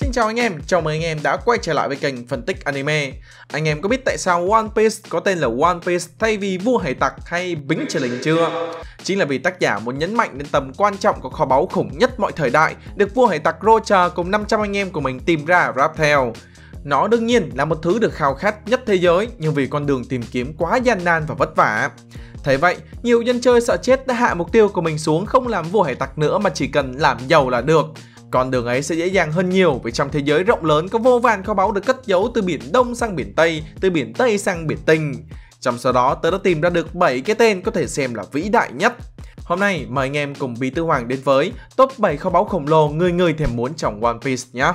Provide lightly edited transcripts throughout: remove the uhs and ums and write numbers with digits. Xin chào anh em, chào mừng anh em đã quay trở lại với kênh Phân Tích Anime. Anh em có biết tại sao One Piece có tên là One Piece thay vì Vua Hải Tặc hay Bính Trời Lình chưa? Chính là vì tác giả muốn nhấn mạnh đến tầm quan trọng của kho báu khủng nhất mọi thời đại được Vua Hải Tặc Rocha cùng 500 anh em của mình tìm ra ở Raptel. Nó đương nhiên là một thứ được khao khát nhất thế giới, nhưng vì con đường tìm kiếm quá gian nan và vất vả. Thế vậy, nhiều dân chơi sợ chết đã hạ mục tiêu của mình xuống không làm Vua Hải Tặc nữa mà chỉ cần làm giàu là được. Con đường ấy sẽ dễ dàng hơn nhiều vì trong thế giới rộng lớn có vô vàn kho báu được cất giấu từ biển Đông sang biển Tây, từ biển Tây sang biển Tinh. Trong số đó, tớ đã tìm ra được 7 cái tên có thể xem là vĩ đại nhất. Hôm nay, mời anh em cùng Bí Tư Hoàng đến với top 7 kho báu khổng lồ người người thèm muốn trong One Piece nhé.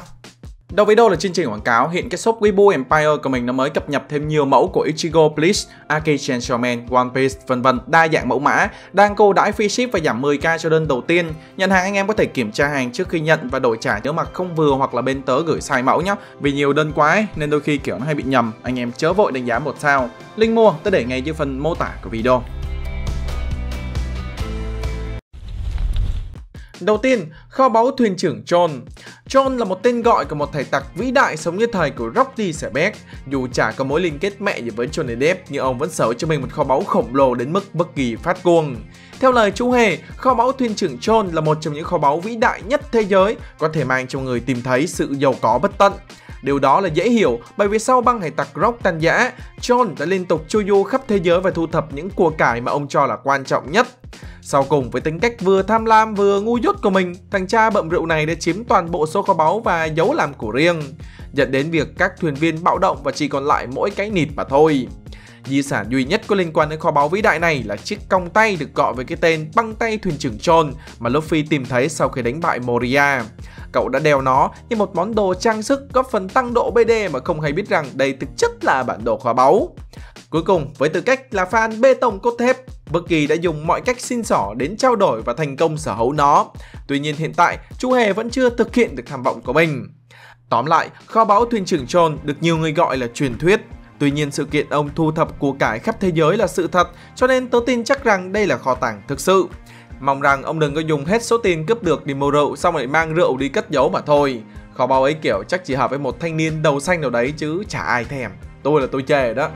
Đầu video là chương trình quảng cáo, hiện cái shop Wibu Empire của mình nó mới cập nhật thêm nhiều mẫu của Ichigo Blitz, Arkei Gentleman, One Piece, vân vân, đa dạng mẫu mã, đang cô đãi free ship và giảm 10k cho đơn đầu tiên. Nhận hàng anh em có thể kiểm tra hàng trước khi nhận và đổi trả nếu mà không vừa hoặc là bên tớ gửi sai mẫu nhá. Vì nhiều đơn quá ấy, nên đôi khi kiểu nó hay bị nhầm, anh em chớ vội đánh giá 1 sao. Link mua tớ để ngay dưới phần mô tả của video. Đầu tiên, kho báu thuyền trưởng John. John là một tên gọi của một thầy tặc vĩ đại sống như thời của Rocky Sebek. Dù chả có mối liên kết mẹ gì với Johnny Depp, nhưng ông vẫn sở cho mình một kho báu khổng lồ đến mức Buggy phát cuồng. Theo lời chú hề, kho báu thuyền trưởng John là một trong những kho báu vĩ đại nhất thế giới, có thể mang cho người tìm thấy sự giàu có bất tận. Điều đó là dễ hiểu bởi vì sau băng hải tặc Rocks tan rã, John đã liên tục chu du khắp thế giới và thu thập những của cải mà ông cho là quan trọng nhất. Sau cùng, với tính cách vừa tham lam vừa ngu dốt của mình, thằng cha bậm rượu này đã chiếm toàn bộ số kho báu và giấu làm của riêng, dẫn đến việc các thuyền viên bạo động và chỉ còn lại mỗi cái nịt mà thôi. Di sản duy nhất có liên quan đến kho báu vĩ đại này là chiếc còng tay được gọi với cái tên băng tay thuyền trưởng John mà Luffy tìm thấy sau khi đánh bại Moria. Cậu đã đeo nó như một món đồ trang sức góp phần tăng độ BD mà không hay biết rằng đây thực chất là bản đồ kho báu. Cuối cùng, với tư cách là fan bê tông cốt thép, Buggy đã dùng mọi cách xin xỏ đến trao đổi và thành công sở hữu nó. Tuy nhiên hiện tại, chú hề vẫn chưa thực hiện được tham vọng của mình. Tóm lại, kho báu thuyền trưởng John được nhiều người gọi là truyền thuyết. Tuy nhiên sự kiện ông thu thập của cải khắp thế giới là sự thật, cho nên tớ tin chắc rằng đây là kho tàng thực sự. Mong rằng ông đừng có dùng hết số tiền cướp được đi mua rượu xong lại mang rượu đi cất giấu mà thôi. Kho báu ấy kiểu chắc chỉ hợp với một thanh niên đầu xanh nào đấy chứ chả ai thèm. Tôi là tôi chê đó.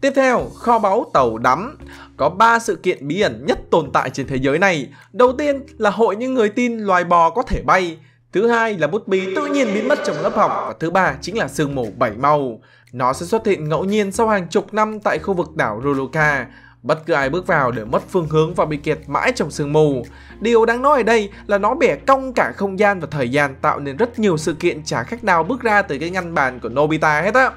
Tiếp theo, kho báu tàu đắm. Có 3 sự kiện bí ẩn nhất tồn tại trên thế giới này. Đầu tiên là hội những người tin loài bò có thể bay. Thứ hai là bút bi tự nhiên biến mất trong lớp học. Và thứ ba chính là sương mù 7 màu. Nó sẽ xuất hiện ngẫu nhiên sau hàng chục năm tại khu vực đảo Ruluka. Bất cứ ai bước vào đều mất phương hướng và bị kẹt mãi trong sương mù. Điều đáng nói ở đây là nó bẻ cong cả không gian và thời gian, tạo nên rất nhiều sự kiện chả khác nào bước ra từ cái ngăn bàn của Nobita hết á.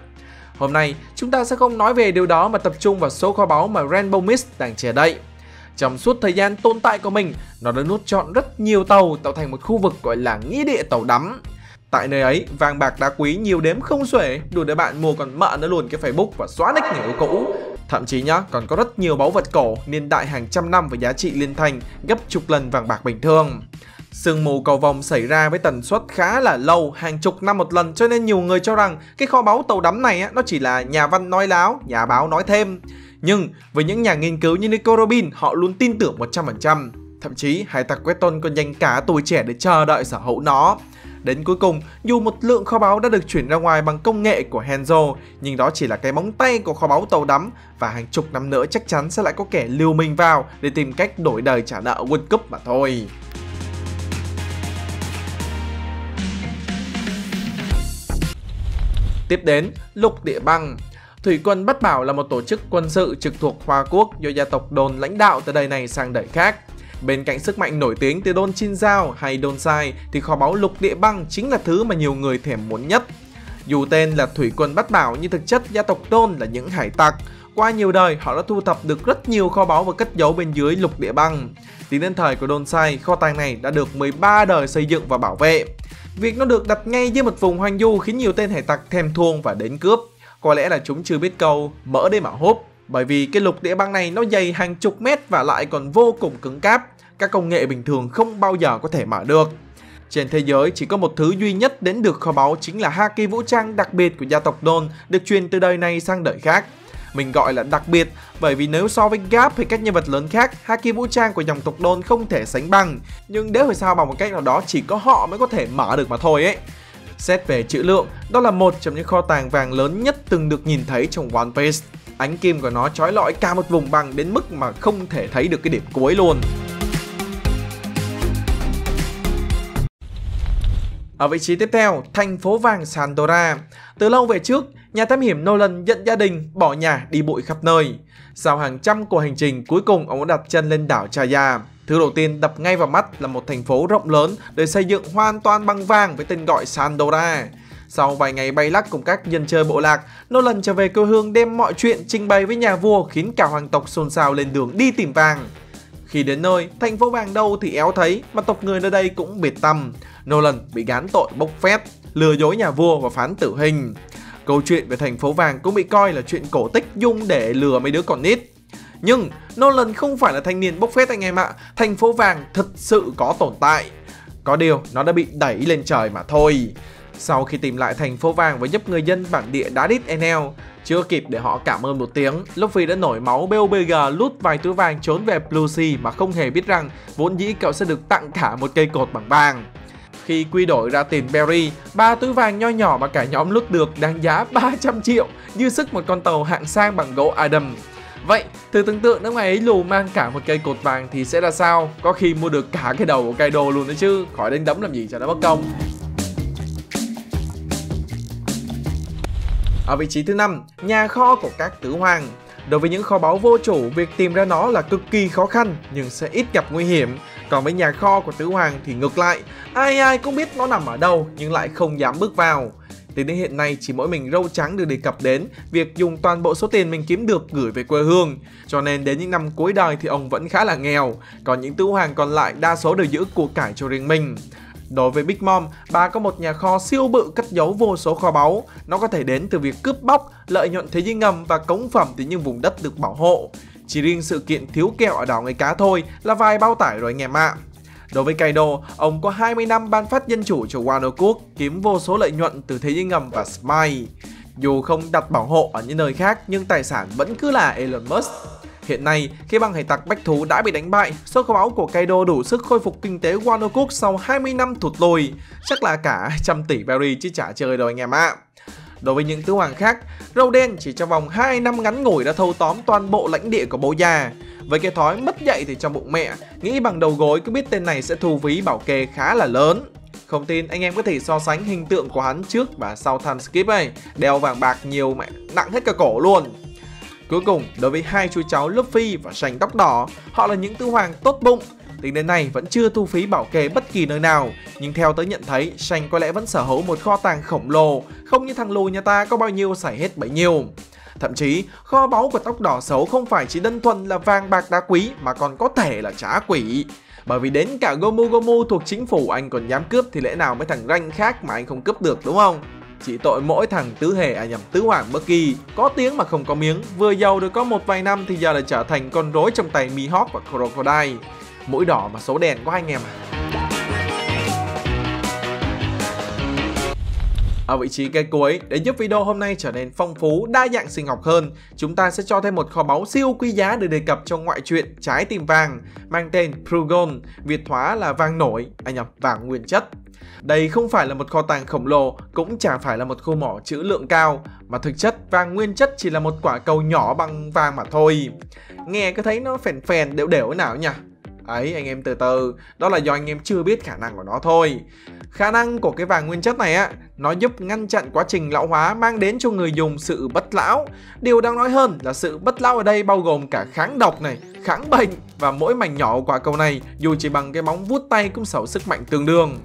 Hôm nay, chúng ta sẽ không nói về điều đó mà tập trung vào số kho báu mà Rainbow Mist đang che đậy. Trong suốt thời gian tồn tại của mình, nó đã nuốt trọn rất nhiều tàu, tạo thành một khu vực gọi là nghĩa địa tàu đắm. Tại nơi ấy, vàng bạc đá quý nhiều đếm không xuể, đủ để bạn mua còn mợ nó luôn cái Facebook và xóa nick người yêu cũ. Thậm chí nhá, còn có rất nhiều báu vật cổ, niên đại hàng trăm năm với giá trị liên thành gấp chục lần vàng bạc bình thường. Sương mù cầu vòng xảy ra với tần suất khá là lâu, hàng chục năm một lần, cho nên nhiều người cho rằng cái kho báu tàu đắm này nó chỉ là nhà văn nói láo, nhà báo nói thêm. Nhưng với những nhà nghiên cứu như Nico Robin, họ luôn tin tưởng 100%. Thậm chí hải tặc Queton còn dành cả tuổi trẻ để chờ đợi sở hữu nó. Đến cuối cùng, dù một lượng kho báu đã được chuyển ra ngoài bằng công nghệ của Hanzo, nhưng đó chỉ là cái móng tay của kho báu tàu đắm, và hàng chục năm nữa chắc chắn sẽ lại có kẻ liều mình vào để tìm cách đổi đời trả nợ World Cup mà thôi. Tiếp đến, lục địa băng. Thủy quân Bất Bảo là một tổ chức quân sự trực thuộc Hoa Quốc do gia tộc Đồn lãnh đạo từ đời này sang đời khác. Bên cạnh sức mạnh nổi tiếng từ Đồn Chin Giao hay Đồn Sai thì kho báu lục địa băng chính là thứ mà nhiều người thèm muốn nhất. Dù tên là Thủy quân Bất Bảo nhưng thực chất gia tộc Đồn là những hải tặc. Qua nhiều đời họ đã thu thập được rất nhiều kho báu và cất giấu bên dưới lục địa băng. Tính đến thời của Đồn Sai, kho tàng này đã được 13 đời xây dựng và bảo vệ. Việc nó được đặt ngay dưới một vùng hoang du khiến nhiều tên hải tặc thèm thuồng và đến cướp. Có lẽ là chúng chưa biết câu mỡ để mà hốp, bởi vì cái lục địa băng này nó dày hàng chục mét và lại còn vô cùng cứng cáp. Các công nghệ bình thường không bao giờ có thể mở được. Trên thế giới chỉ có một thứ duy nhất đến được kho báu, chính là haki vũ trang đặc biệt của gia tộc Đồn, được truyền từ đời này sang đời khác. Mình gọi là đặc biệt bởi vì nếu so với Gap hay các nhân vật lớn khác, haki vũ trang của dòng tộc Đôn không thể sánh bằng. Nhưng nếu phải sao bằng một cách nào đó chỉ có họ mới có thể mở được mà thôi ấy. Xét về trữ lượng, đó là một trong những kho tàng vàng lớn nhất từng được nhìn thấy trong One Piece. Ánh kim của nó trói lọi cả một vùng bằng đến mức mà không thể thấy được cái điểm cuối luôn. Ở vị trí tiếp theo, thành phố vàng Sandora. Từ lâu về trước, nhà thám hiểm Nolan nhận gia đình, bỏ nhà đi bụi khắp nơi. Sau hàng trăm cuộc hành trình, cuối cùng ông đã đặt chân lên đảo Chaya. Thứ đầu tiên đập ngay vào mắt là một thành phố rộng lớn được xây dựng hoàn toàn bằng vàng với tên gọi Sandora. Sau vài ngày bay lắc cùng các dân chơi bộ lạc, Nolan trở về quê hương đem mọi chuyện trình bày với nhà vua khiến cả hoàng tộc xôn xao lên đường đi tìm vàng. Khi đến nơi, thành phố vàng đâu thì éo thấy mà tộc người nơi đây cũng biệt tăm. Nolan bị gán tội bốc phét, lừa dối nhà vua và phán tử hình. Câu chuyện về thành phố vàng cũng bị coi là chuyện cổ tích dùng để lừa mấy đứa còn nít. Nhưng Nolan không phải là thanh niên bốc phét anh em ạ, thành phố vàng thật sự có tồn tại. Có điều nó đã bị đẩy lên trời mà thôi. Sau khi tìm lại thành phố vàng và giúp người dân bản địa đá đít Enel, chưa kịp để họ cảm ơn một tiếng, Luffy đã nổi máu BOBG lút vài túi vàng trốn về Blue Sea mà không hề biết rằng vốn dĩ cậu sẽ được tặng cả một cây cột bằng vàng. Khi quy đổi ra tiền Berry, 3 túi vàng nho nhỏ mà cả nhóm lút được đáng giá 300 triệu, như sức một con tàu hạng sang bằng gỗ Adam. Vậy, thử tưởng tượng nếu ngày ấy lù mang cả một cây cột vàng thì sẽ ra sao? Có khi mua được cả cái đầu của Kaido luôn đấy chứ, khỏi đánh đấm làm gì cho nó bất công. Ở vị trí thứ 5, nhà kho của các tứ hoàng. Đối với những kho báu vô chủ, việc tìm ra nó là cực kỳ khó khăn nhưng sẽ ít gặp nguy hiểm. Còn với nhà kho của tứ hoàng thì ngược lại, ai ai cũng biết nó nằm ở đâu nhưng lại không dám bước vào. Tính đến hiện nay chỉ mỗi mình Râu Trắng được đề cập đến việc dùng toàn bộ số tiền mình kiếm được gửi về quê hương. Cho nên đến những năm cuối đời thì ông vẫn khá là nghèo, còn những tứ hoàng còn lại đa số đều giữ của cải cho riêng mình. Đối với Big Mom, bà có một nhà kho siêu bự cất giấu vô số kho báu. Nó có thể đến từ việc cướp bóc, lợi nhuận thế giới ngầm và cống phẩm từ những vùng đất được bảo hộ. Chỉ riêng sự kiện thiếu kẹo ở đảo Người Cá thôi là vài bao tải rồi anh em ạ. Đối với Kaido, ông có 20 năm ban phát dân chủ cho Wano Quốc, kiếm vô số lợi nhuận từ thế giới ngầm và SMILE. Dù không đặt bảo hộ ở những nơi khác nhưng tài sản vẫn cứ là Elon Musk. Hiện nay, khi băng hải tặc Bách Thú đã bị đánh bại, số kho báu của Kaido đủ sức khôi phục kinh tế Wano Quốc sau 20 năm thụt lùi. Chắc là cả 100 tỷ berry chứ chả chơi đâu anh em ạ. Đối với những tứ hoàng khác, Râu Đen chỉ trong vòng 2 năm ngắn ngủi đã thâu tóm toàn bộ lãnh địa của bố già. Với cái thói mất dạy thì trong bụng mẹ, nghĩ bằng đầu gối cứ biết tên này sẽ thu phí bảo kê khá là lớn. Không tin, anh em có thể so sánh hình tượng của hắn trước và sau time skip ấy, đeo vàng bạc nhiều mẹ nặng hết cả cổ luôn. Cuối cùng, đối với hai chú cháu Luffy và Shank tóc đỏ, họ là những tứ hoàng tốt bụng. Tính đến nay vẫn chưa thu phí bảo kê bất kỳ nơi nào, nhưng theo tới nhận thấy, Shank có lẽ vẫn sở hữu một kho tàng khổng lồ, không như thằng lù nhà ta có bao nhiêu xài hết bấy nhiêu. Thậm chí, kho báu của tóc đỏ xấu không phải chỉ đơn thuần là vàng bạc đá quý mà còn có thể là trá quỷ. Bởi vì đến cả Gomu Gomu thuộc chính phủ anh còn dám cướp thì lẽ nào mấy thằng ranh khác mà anh không cướp được đúng không? Chỉ tội mỗi thằng tứ hoàng Buggy, có tiếng mà không có miếng, vừa giàu được có một vài năm thì giờ lại trở thành con rối trong tay Mihawk và Crocodile. Mũi đỏ mà số đèn quá anh em à. Ở vị trí cái cuối, để giúp video hôm nay trở nên phong phú, đa dạng sinh học hơn, chúng ta sẽ cho thêm một kho báu siêu quý giá được đề cập trong ngoại truyện Trái Tim Vàng, mang tên Prugon, Việt hóa là vàng nổi, vàng nguyên chất. Đây không phải là một kho tàng khổng lồ, cũng chả phải là một khu mỏ trữ lượng cao, mà thực chất vàng nguyên chất chỉ là một quả cầu nhỏ bằng vàng mà thôi. Nghe cứ thấy nó phèn phèn đều nào nhỉ? Ấy anh em từ từ, đó là do anh em chưa biết khả năng của nó thôi. Khả năng của cái vàng nguyên chất này á, nó giúp ngăn chặn quá trình lão hóa mang đến cho người dùng sự bất lão. Điều đáng nói hơn là sự bất lão ở đây bao gồm cả kháng độc này, kháng bệnh. Và mỗi mảnh nhỏ của quả cầu này dù chỉ bằng cái móng vuốt tay cũng sở hữu sức mạnh tương đương.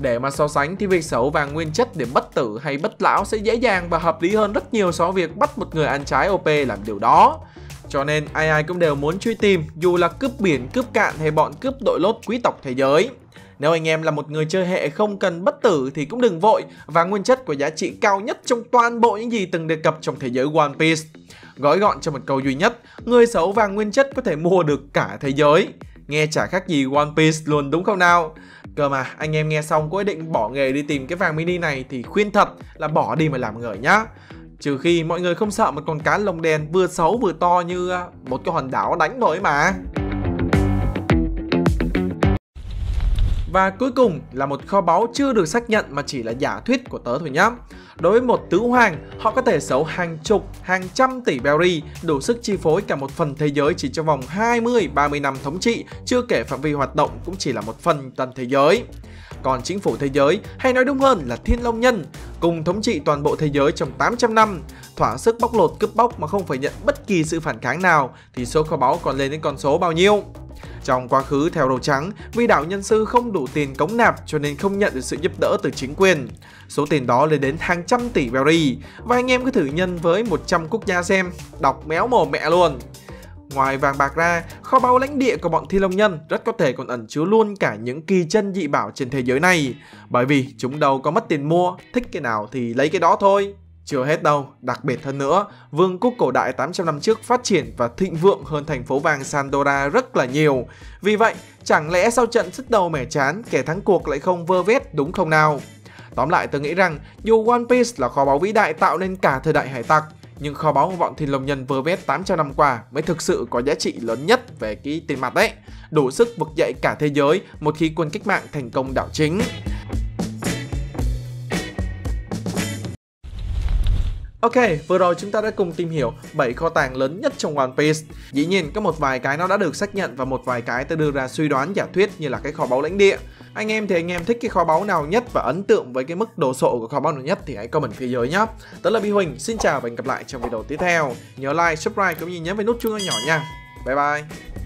Để mà so sánh thì việc sở hữu vàng nguyên chất để bất tử hay bất lão sẽ dễ dàng và hợp lý hơn rất nhiều so với việc bắt một người ăn trái OP làm điều đó. Cho nên ai ai cũng đều muốn truy tìm, dù là cướp biển, cướp cạn hay bọn cướp đội lốt quý tộc thế giới. Nếu anh em là một người chơi hệ không cần bất tử thì cũng đừng vội, và nguyên chất có giá trị cao nhất trong toàn bộ những gì từng đề cập trong thế giới One Piece. Gói gọn cho một câu duy nhất, người xấu vàng nguyên chất có thể mua được cả thế giới. Nghe chả khác gì One Piece luôn đúng không nào? Cơ mà anh em nghe xong có ý định bỏ nghề đi tìm cái vàng mini này thì khuyên thật là bỏ đi mà làm người nhá. Trừ khi mọi người không sợ một con cá lông đen vừa xấu vừa to như một cái hòn đảo đánh nổi mà. Và cuối cùng là một kho báu chưa được xác nhận mà chỉ là giả thuyết của tớ thôi nhá. Đối với một tứ hoàng, họ có thể giấu hàng chục, hàng trăm tỷ berry, đủ sức chi phối cả một phần thế giới chỉ trong vòng 20-30 năm thống trị, chưa kể phạm vi hoạt động cũng chỉ là một phần toàn thế giới. Còn chính phủ thế giới, hay nói đúng hơn là Thiên Long Nhân, cùng thống trị toàn bộ thế giới trong 800 năm, thỏa sức bóc lột cướp bóc mà không phải nhận bất kỳ sự phản kháng nào, thì số kho báu còn lên đến con số bao nhiêu? Trong quá khứ, theo Đầu Trắng, vì đảo nhân sư không đủ tiền cống nạp cho nên không nhận được sự giúp đỡ từ chính quyền. Số tiền đó lên đến hàng trăm tỷ berry, và anh em cứ thử nhân với 100 quốc gia xem, đọc méo mồm mẹ luôn. Ngoài vàng bạc ra, kho báu lãnh địa của bọn Thiên Long Nhân rất có thể còn ẩn chứa luôn cả những kỳ chân dị bảo trên thế giới này, bởi vì chúng đâu có mất tiền mua, thích cái nào thì lấy cái đó thôi. Chưa hết đâu, đặc biệt hơn nữa, vương quốc cổ đại 800 năm trước phát triển và thịnh vượng hơn thành phố vàng Sandora rất là nhiều. Vì vậy, chẳng lẽ sau trận sứt đầu mẻ chán, kẻ thắng cuộc lại không vơ vét đúng không nào? Tóm lại, tôi nghĩ rằng, dù One Piece là kho báu vĩ đại tạo nên cả thời đại hải tặc, nhưng kho báu của bọn Thiên Long Nhân vơ vét 800 năm qua mới thực sự có giá trị lớn nhất về cái tiền mặt đấy, đủ sức vực dậy cả thế giới một khi quân cách mạng thành công đảo chính. Ok, vừa rồi chúng ta đã cùng tìm hiểu 7 kho tàng lớn nhất trong One Piece. Dĩ nhiên có một vài cái nó đã được xác nhận và một vài cái ta đưa ra suy đoán giả thuyết như là cái kho báu lãnh địa. Anh em thì anh em thích cái kho báu nào nhất và ấn tượng với cái mức đồ sộ của kho báu nào nhất thì hãy comment phía dưới nhé. Tớ là Bi Huỳnh, xin chào và hẹn gặp lại trong video tiếp theo. Nhớ like, subscribe cũng như nhấn vào nút chuông nhỏ nha. Bye bye.